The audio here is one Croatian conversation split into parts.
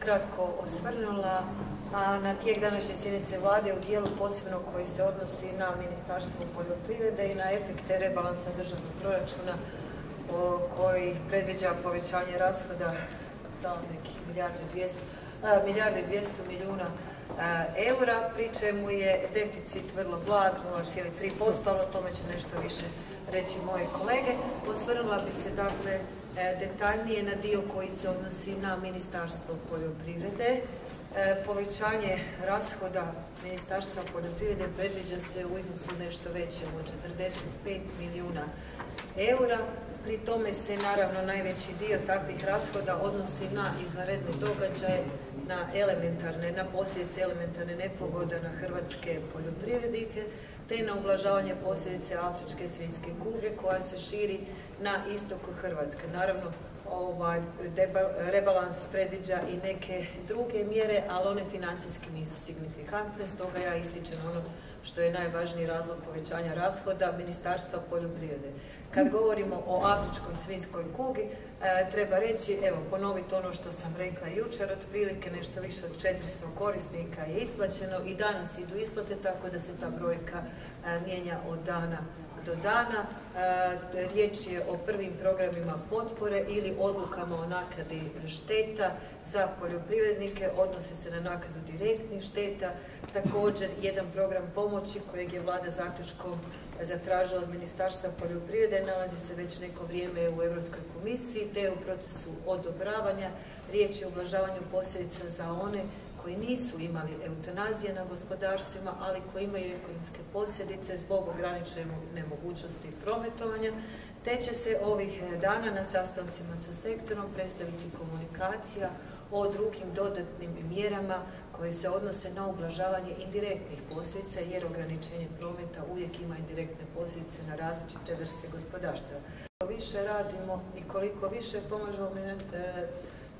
kratko osvrnula na tijek današnje sjednice vlade u dijelu posebno koji se odnosi na Ministarstvo poljoprivrede i na efekte rebalansa državnog proračuna koji predviđa povećanje rashoda za nekih milijardu i 200 milijuna eura, pri čemu je deficit vrlo blag, 0,3%, ali o tome će nešto više reći moje kolege. Osvrnula bi se dakle detaljnije na dio koji se odnosi na Ministarstvo poljoprivrede. Povećanje rashoda Ministarstva poljoprivrede predviđa se u iznosu nešto većem od 45 milijuna eura. Pri tome se naravno najveći dio takvih rashoda odnosi na izvanredne događaje, na posljedice elementarne nepogode na hrvatske poljoprivrednike, te na ublažavanje posljedice afričke svinjske kuge koja se širi na istoku Hrvatske. Naravno, rebalans predviđa i neke druge mjere, ali one financijski nisu signifikantne, stoga ja ističem ono što je najvažniji razlog povećanja rashoda Ministarstva poljoprivrede. Kad govorimo o afričkoj svinjskoj kugi, treba reći, evo, ponoviti ono što sam rekla jučer, otprilike nešto više od 400 korisnika je isplaćeno i danas idu isplate, tako da se ta brojka mijenja od dana do dana. Riječ je o prvim programima potpore ili odlukama o naknadi šteta za poljoprivrednike, odnose se na naknadu direktnih šteta, također jedan program pomoći kojeg je vlada zaključkom zatražila od Ministarstva poljoprivrede, nalazi se već neko vrijeme u Evropskoj komisiji, te u procesu odobravanja. Riječ je o ublažavanju posljedica za one koji nisu imali eutanazije na gospodarstvima, ali koji imaju ekonomske posljedice zbog ograničene nemogućnosti prometovanja, te će se ovih dana na sastancima sa sektorom predstaviti komunikacija o drugim dodatnim mjerama koje se odnose na ublažavanje indirektnih posljedica, jer ograničenje prometa uvijek ima indirektne posljedice na različite vrste gospodarstva. Koliko više radimo i koliko više pomažemo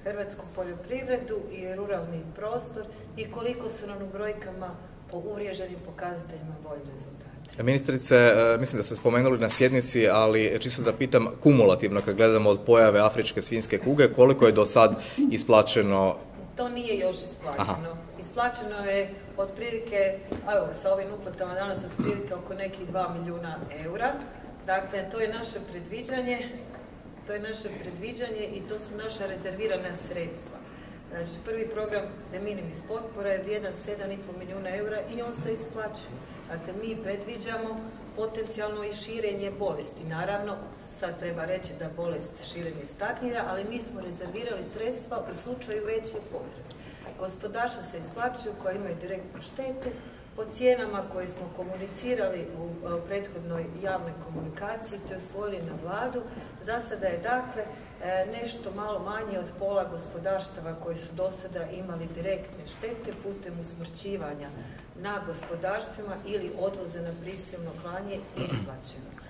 hrvatsku poljoprivredu i ruralni prostor i koliko su nam u brojkama po uvriježenim pokazateljima bolji rezultati. Ministrice, mislim da ste spomenuli na sjednici, ali čisto da pitam kumulativno kad gledamo od pojave afričke svinjske kuge, koliko je do sad isplaćeno? To nije još isplaćeno. Isplaćeno je otprilike, sa ovim uplatama danas otprilike oko nekih 2 milijuna eura. Dakle, to je naše predviđanje. To je naše predviđanje i to su naša rezervirana sredstva. Znači, prvi program de minimis potpora je vrijedan 7,5 milijuna eura i on se isplaćuje. Dakle, mi predviđamo potencijalno i širenje bolesti. Naravno, sad treba reći da bolest širenje stagnira, ali mi smo rezervirali sredstva u slučaju veće potrebe. Gospodarstva se isplaćuju koja imaju direktnu štetu, po cijenama koje smo komunicirali u prethodnoj javnoj komunikaciji, te osvojili na vladu. Za sada je dakle nešto malo manje od pola gospodarstava koji su do sada imali direktne štete putem usmrćivanja na gospodarstvima ili odvoze na prisilno klanje isplaćeno.